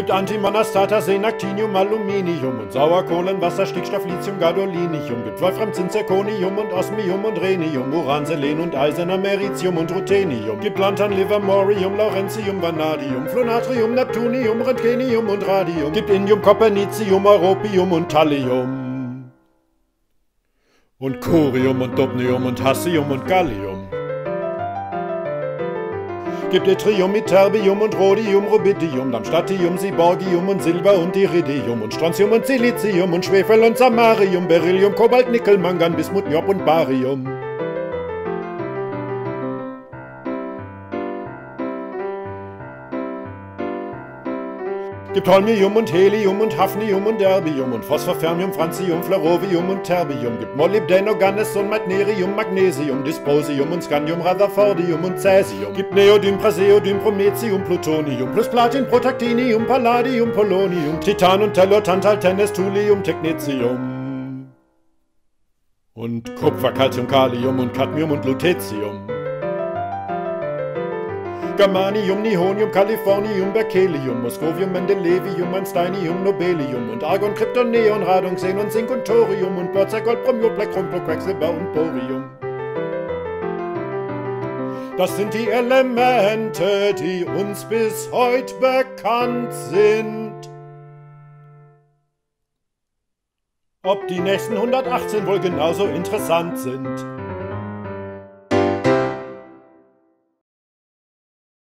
gibt Antimannastata, Senactinium, Aluminium und Sauerkohlenwasser, Stickstoff, Lithium, Gadolinium, gibt Wolfram, Zinn, Zirconium und Osmium und Rhenium, Uran, Selen und Eisen, Americium und Ruthenium, gibt Lantan, Livermorium, Laurentium, Vanadium, Flunatrium, Neptunium, Röntgenium und Radium, gibt Indium, Kopernizium, Europium und Thallium und Curium und Dubnium und Hassium und Gallium. Gibt Yttrium, Ytterbium und Rhodium, Rubidium, Darmstadtium, Siborgium und Silber und Iridium und Strontium und Silizium und Schwefel und Samarium, Beryllium, Kobalt, Nickel, Mangan, Bismut, Niob und Barium. Gibt Holmium und Helium und Hafnium und Erbium und Phosphor, Fermium, Francium, Flerovium und Terbium. Gibt Molybdän, Gannes und Magnerium, Magnesium, Dysprosium und Scandium, Rutherfordium und Cäsium. Gibt Neodym, Praseodym, Prometium, Plutonium plus Platin, Protactinium, Palladium, Polonium, Titan und Tellur, Tantal, Tennis, Thulium, Technetium und Kupfer, Calcium, Kalium und Cadmium und Lutetium. Germanium, Nihonium, Kalifornium, Berkelium, Moskovium, Mendelevium, Einsteinium, Nobelium und Argon, Krypton, Neon, Radon, Xenon, Zink und Thorium und Porzak, Gold, Bromium, Blackrum, Quecksilber und Borium. Das sind die Elemente, die uns bis heute bekannt sind. Ob die nächsten 118 wohl genauso interessant sind?